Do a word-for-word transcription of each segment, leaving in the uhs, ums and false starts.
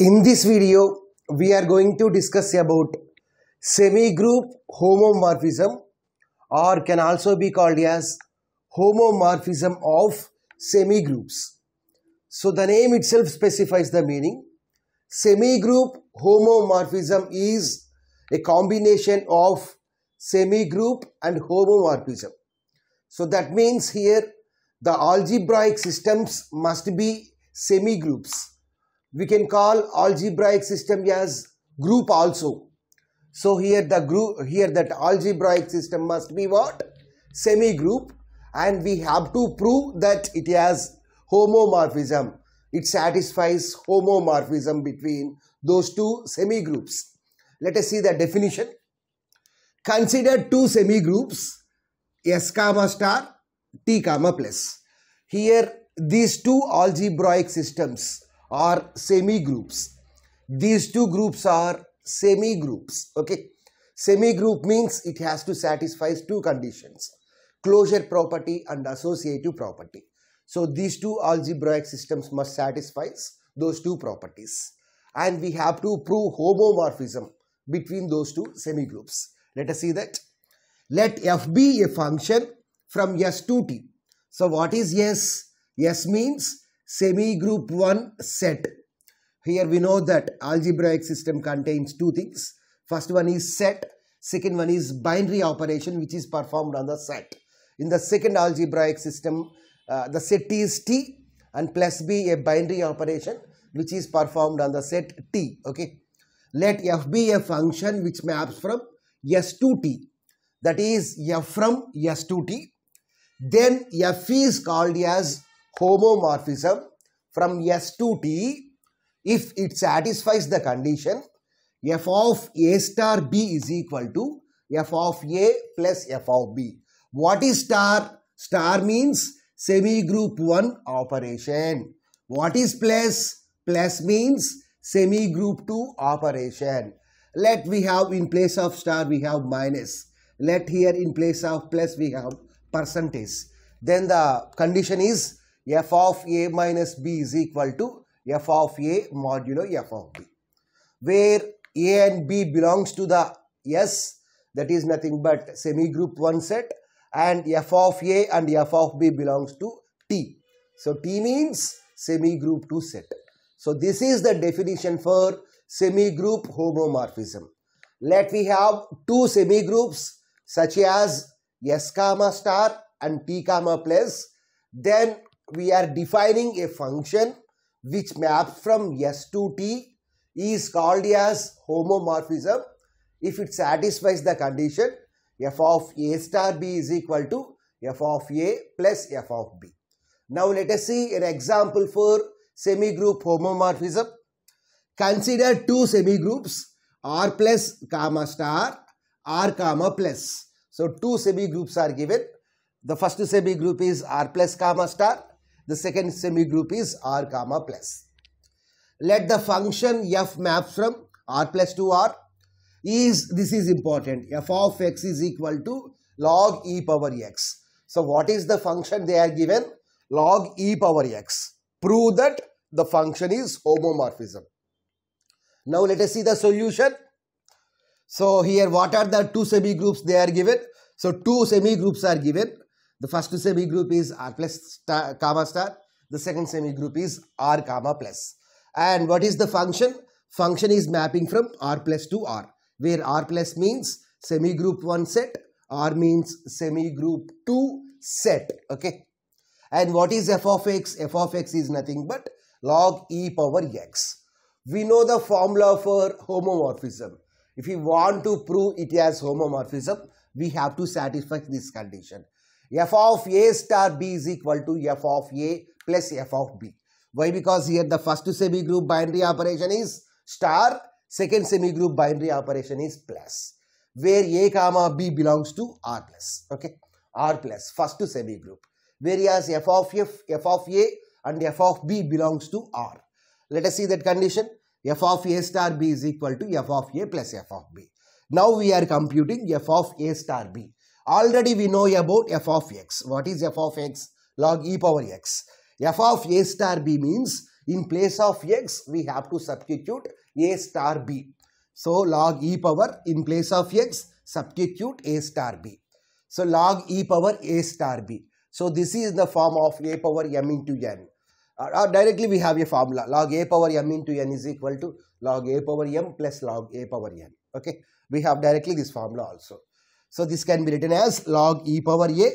In this video, we are going to discuss about semigroup homomorphism, or can also be called as homomorphism of semigroups. So the name itself specifies the meaning. Semigroup homomorphism is a combination of semigroup and homomorphism. So that means here the algebraic systems must be semigroups. We can call algebraic system as group also. So here the group, here that algebraic system must be what? Semigroup, and we have to prove that it has homomorphism. It satisfies homomorphism between those two semigroups. Let us see the definition. Consider two semigroups S comma star, T comma plus. Here these two algebraic systems are semigroups. These two groups are semigroups. Okay, semigroup means it has to satisfy two conditions: closure property and associative property. So these two algebraic systems must satisfy those two properties, and we have to prove homomorphism between those two semigroups. Let us see that. Let f be a function from S to T. So what is S? S means semigroup one set. Here we know that algebraic system contains two things. First one is set, second one is binary operation which is performed on the set. In the second algebraic system, uh, the set is T, and plus B a binary operation which is performed on the set T. Okay. Let f be a function which maps from S to T, that is f from S to T. Then f is called as homomorphism from S to T if it satisfies the condition f of A star B is equal to f of A plus f of B. What is star? Star means semigroup one operation. What is plus? Plus means semigroup two operation. Let we have in place of star we have minus. Let here in place of plus we have percentage. Then the condition is f of A minus B is equal to f of A modulo f of B, where A and B belongs to the S, that is nothing but semigroup one set, and f of A and f of B belongs to T. So T means semigroup two set. So this is the definition for semigroup homomorphism. Let we have two semigroups such as S comma star and T comma plus. Then we are defining a function which maps from S to T is called as homomorphism if it satisfies the condition f of A star B is equal to f of A plus f of B. Now let us see an example for semigroup homomorphism. Consider two semigroups R plus comma star, R comma plus. So two semigroups are given. The first semigroup is R plus comma star. The second semigroup is R comma plus. Let the function f maps from R plus to R. Is this is important. F of x is equal to log e power x. So what is the function they are given? Log e power x. Prove that the function is homomorphism. Now let us see the solution. So here what are the two semigroups they are given? So two semigroups are given. The first semigroup is R plus star, comma star. The second semigroup is R comma plus. And what is the function? Function is mapping from R plus to R, where R plus means semigroup one set, R means semigroup two set. Okay. And what is f of x? F of x is nothing but log e power x. We know the formula for homomorphism. If we want to prove it as homomorphism, we have to satisfy this condition. F of A star B is equal to f of A plus f of B. Why? Because here the first semigroup binary operation is star, second semigroup binary operation is plus, where A comma B belongs to R plus. Okay, R plus first semigroup, whereas f of F, f of A and f of B belongs to R. Let us see that condition. F of A star B is equal to f of A plus f of B. Now we are computing f of A star B. Already we know about f of x. What is f of x? Log e power x. F of A star B means In place of x, we have to substitute a star b. So log e power in place of x, substitute a star b. So log e power a star b. So this is the form of a power m into n. Or, or directly we have a formula. Log a power m into n is equal to log a power m plus log a power n. Okay. We have directly this formula also. So this can be written as log e power a.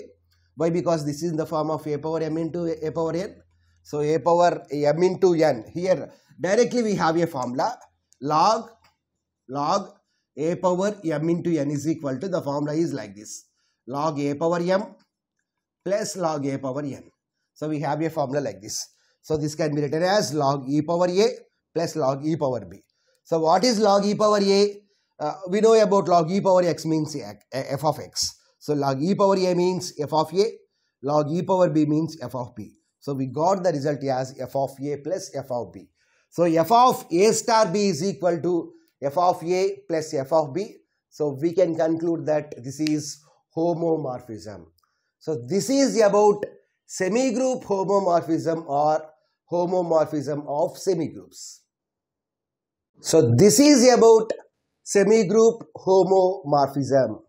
Why? Because this is in the form of a power m into a power n. So a power m into n. Here directly we have a formula. Log log a power m into n is equal to, the formula is like this. Log a power m plus log a power n. So we have a formula like this. So this can be written as log e power a plus log e power b. So what is log e power a? Uh, we know about log e power x means f of x. So log e power a means f of a. Log e power b means f of b. So we got the result as f of a plus f of b. So f of a star b is equal to f of a plus f of b. So we can conclude that this is homomorphism. So this is about semigroup homomorphism or homomorphism of semigroups. So this is about semigroup homomorphism.